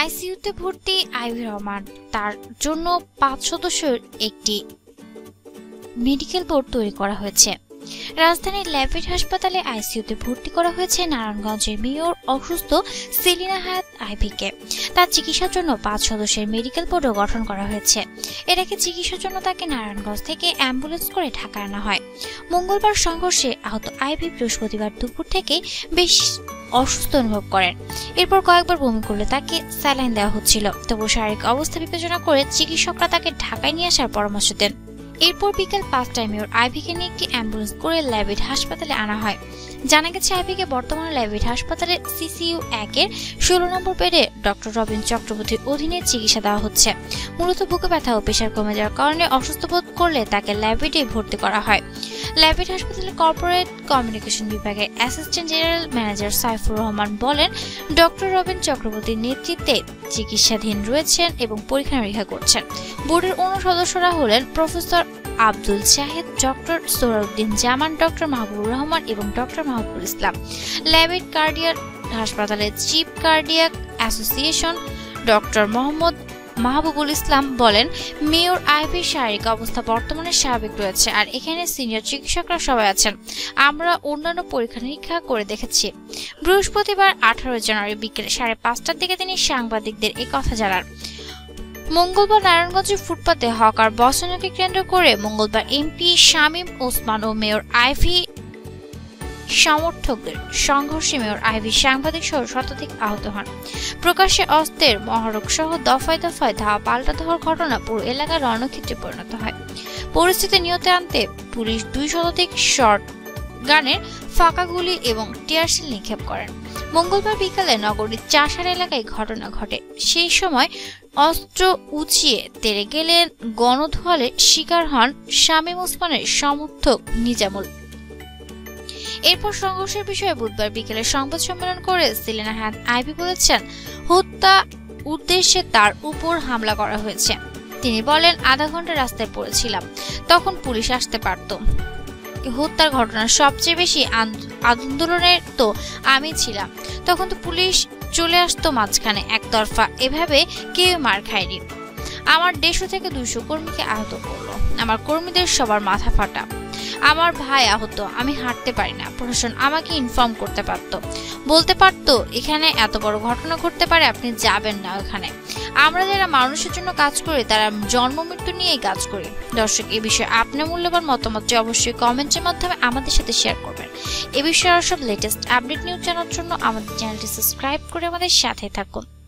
আইসিইউতে ভর্তি আইভি রহমান, তার জন্য 5 সদস্যের একটি মেডিকেল বোর্ড তৈরি করা হয়েছে। রাজধানীর লেভিট হাসপাতালে আইসিইউতে ভর্তি করা হয়েছে নারায়ণগঞ্জের মেয়র অসুস্থ সেলিনা হায়াত আইভিকে। তার চিকিৎসার জন্য 5 সদস্যের মেডিকেল বোর্ডও গঠন করা হয়েছে। এর আগে চিকিৎসার জন্য তাকে নারায়ণগঞ্জ থেকে অ্যাম্বুলেন্স করে ঢাকা আনা হয়। মঙ্গলবার সংঘর্ষে আহত আইভি বৃহস্পতিবার দুপুর থেকে বেশ অসুস্থ অনুভব করেন। এরপর কয়েকবার বমি করলে তাকে স্যালাইন দেওয়া হচ্ছিল, তবু শারীরিক অবস্থা বিবেচনা করে চিকিৎসকরা তাকে ঢাকায় নিয়ে আসার পরামর্শ দেন। এরপর বিকেল 5টায় মেয়র আইভিকে নিয়ে একটি অ্যাম্বুলেন্স করে লেভিট হাসপাতালে আনা হয়। জানা গেছে, আইভিকে বর্তমানে লেভিট হাসপাতালে CCU 1-এর 16 নম্বর বেডে ডক্টর রবিন চক্রবর্তীর অধীনে চিকিৎসা দেওয়া হচ্ছে। মূলত বুকে ব্যথা ও প্রেশার কমে যাওয়ার কারণে অসুস্থ বোধ করলে তাকে লেভিটে ভর্তি করা হয়। লেভিট হাসপাতালের কর্পোরেট কমিউনিকেশন বিভাগের assistant general manager Saifur Rahman বলেন, ডক্টর রবিন চক্রবর্তীর নেতৃত্বে চিকিৎসাধীন রয়েছেন এবং পরীক্ষা নিরীক্ষা করছেন। বোর্ডের অন্য সদস্যরা হলেন প্রফেসর আব্দুল শাহিদ, ডক্টর সোরকদিন দিনজামান, ডক্টর মাহবুর রহমান এবং ডক্টর মাহাবুর ইসলাম। লেভিট কার্ডিয়াল হাসপাতালের chief cardiac association doctor Mohammad Mahbubul Islam বলেন, মেয়র আইভির শারীরিক অবস্থা বর্তমানে স্বাভাবিক রয়েছে, আর এখানে সিনিয়র চিকিৎসকরা সবাই আছেন। আমরা অন্যান্য পরীক্ষা নিরীক্ষা করে দেখেছি। বৃহস্পতিবার 18 জানুয়ারি বিকেল 5:30টার দিকে তিনি সাংবাদিকদের এই কথা জানান। মঙ্গলবার নারায়ণগঞ্জের ফুটপাতে হকার বসনকে কেন্দ্র করে মঙ্গলবার এমপি শামীম ওসমান ও মেয়র আইভি সমর্থকদের সংঘর্ষে মেয়র আইভি সাংবাদিক সহ শতাধিক আহত হন। প্রকাশ্যে অস্ত্রের মহড়ক সহ দফায় দফায় ধাওয়া পাল্টা ধাওয়ার ঘটনা পুরো এলাকার রণক্ষেত্রে পরিণত হয়। পরিস্থিতি নিয়ন্ত্রণে আনতে পুলিশ 2 শতাধিক শটগানের ফাঁকা গুলি এবং টিয়ারশেল নিক্ষেপ করেন। মঙ্গলবার বিকালে নগরীর চাষার এলাকায় ঘটনা ঘটে। সেই সময় অস্ত্র উঁচিয়ে তেড়ে গেলেন গণধোয়ালে শিকার হন শামীম ওসমানের সমর্থক নিজামুল। এরপর সংঘর্ষের বিষয়ে বুধবার বিকেলে সংবাদ সম্মেলন করে সেলিনা হায়াত আইভি বলেছেন, হত্যা উদ্দেশ্যে তার উপর হামলা করা হয়েছে। তিনি বলেন, আধা ঘন্টা রাস্তায় পড়েছিলাম, তখন পুলিশ আসতে পারত। হত্যার ঘটনা সবচেয়ে বেশি আন্দোলনের তো আমি ছিলাম, তখন তো পুলিশ চলে আসতো মাঝখানে একতরফা, এভাবে কেউ মার খায়নি। আমার 150 থেকে 200 কর্মীকে আহত করলো, আমার কর্মীদের সবার মাথা ফাটা। আমার ভাই আহত, আমি হাঁটতে পারি না। প্রশাসন আমাকে ইনফর্ম করতে পারত, বলতে পারত এখানে এত বড় ঘটনা ঘটতে পারে, আপনি যাবেন না ওখানে। আমরা যারা মানুষের জন্য কাজ করি, তারা জন্ম মৃত্যু নিয়েই কাজ করি। দর্শক, এ বিষয়ে আপনার মূল্যবান মতামতটি অবশ্যই কমেন্টের মাধ্যমে আমাদের সাথে শেয়ার করবেন। এ বিষয়ে সব লেটেস্ট আপডেট নিউজ জানার জন্য আমাদের চ্যানেলটি সাবস্ক্রাইব করে আমাদের সাথে থাকুন।